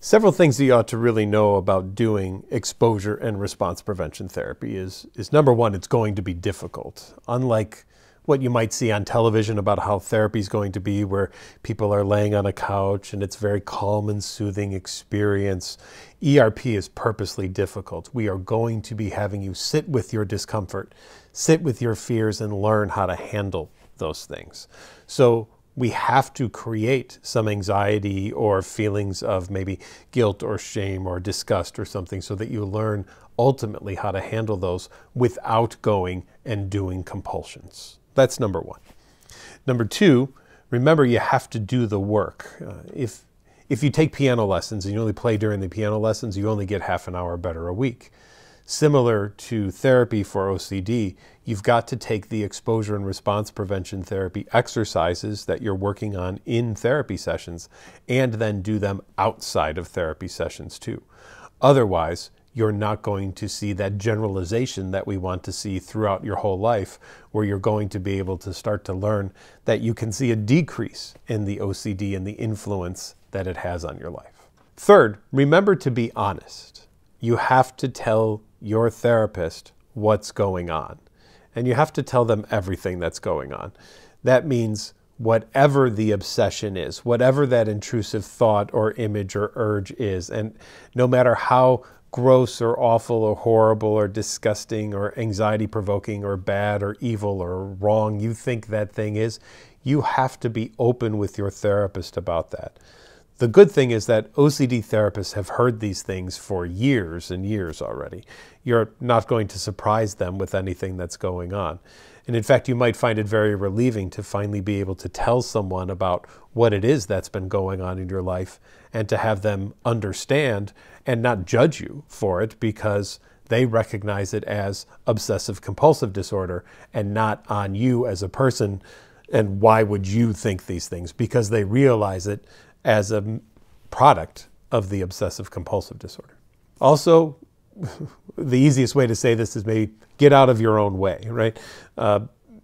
Several things that you ought to really know about doing exposure and response prevention therapy is number one, it's going to be difficult. Unlike what you might see on television about how therapy is going to be, where people are laying on a couch and it's a very calm and soothing experience, ERP is purposely difficult. We are going to be having you sit with your discomfort, sit with your fears, and learn how to handle those things. So we have to create some anxiety or feelings of maybe guilt or shame or disgust or something so that you learn ultimately how to handle those without going and doing compulsions. That's number one. Number two, remember you have to do the work. If you take piano lessons and you only play during the piano lessons, you only get half an hour better a week. Similar to therapy for OCD, you've got to take the exposure and response prevention therapy exercises that you're working on in therapy sessions and then do them outside of therapy sessions too. Otherwise, you're not going to see that generalization that we want to see throughout your whole life, where you're going to be able to start to learn that you can see a decrease in the OCD and the influence that it has on your life. Third, remember to be honest. You have to tell your therapist what's going on. And you have to tell them everything that's going on. That means whatever the obsession is, whatever that intrusive thought or image or urge is, and no matter how gross or awful or horrible or disgusting or anxiety-provoking or bad or evil or wrong you think that thing is, you have to be open with your therapist about that. The good thing is that OCD therapists have heard these things for years and years already. You're not going to surprise them with anything that's going on. And in fact, you might find it very relieving to finally be able to tell someone about what it is that's been going on in your life and to have them understand and not judge you for it, because they recognize it as obsessive-compulsive disorder and not on you as a person. And why would you think these things? Because they realize it as a product of the obsessive-compulsive disorder. Also, the easiest way to say this is maybe get out of your own way, right?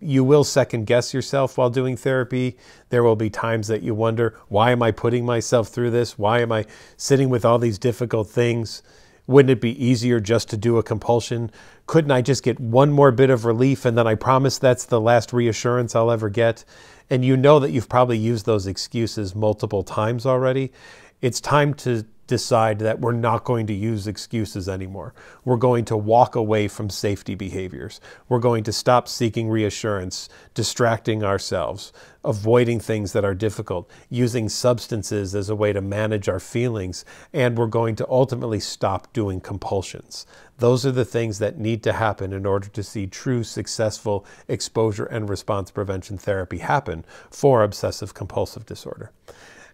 You will second-guess yourself while doing therapy. There will be times that you wonder, why am I putting myself through this? Why am I sitting with all these difficult things? Wouldn't it be easier just to do a compulsion? Couldn't I just get one more bit of relief and then I promise that's the last reassurance I'll ever get? And you know that you've probably used those excuses multiple times already. It's time to decide that we're not going to use excuses anymore. We're going to walk away from safety behaviors. We're going to stop seeking reassurance, distracting ourselves, avoiding things that are difficult, using substances as a way to manage our feelings, and we're going to ultimately stop doing compulsions. Those are the things that need to happen in order to see true successful exposure and response prevention therapy happen for obsessive-compulsive disorder.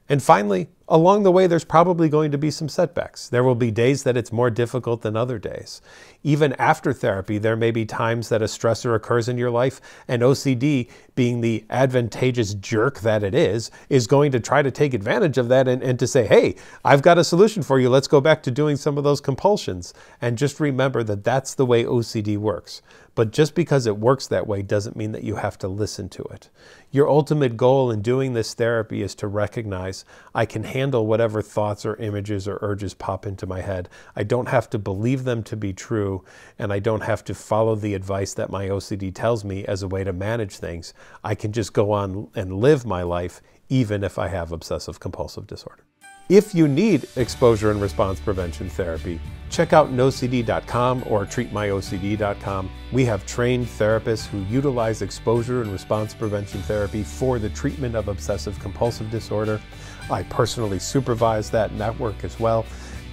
And finally, along the way, there's probably going to be some setbacks. There will be days that it's more difficult than other days. Even after therapy, there may be times that a stressor occurs in your life, and OCD, being the advantageous jerk that it is going to try to take advantage of that and to say, hey, I've got a solution for you. Let's go back to doing some of those compulsions. And just remember that that's the way OCD works. But just because it works that way doesn't mean that you have to listen to it. Your ultimate goal in doing this therapy is to recognize I can handle whatever thoughts or images or urges pop into my head. I don't have to believe them to be true, and I don't have to follow the advice that my OCD tells me as a way to manage things. I can just go on and live my life even if I have obsessive-compulsive disorder. If you need exposure and response prevention therapy, check out nocd.com or treatmyocd.com. We have trained therapists who utilize exposure and response prevention therapy for the treatment of obsessive-compulsive disorder. I personally supervise that network as well,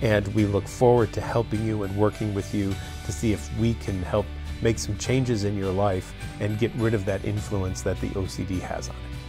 and we look forward to helping you and working with you to see if we can help make some changes in your life and get rid of that influence that the OCD has on it.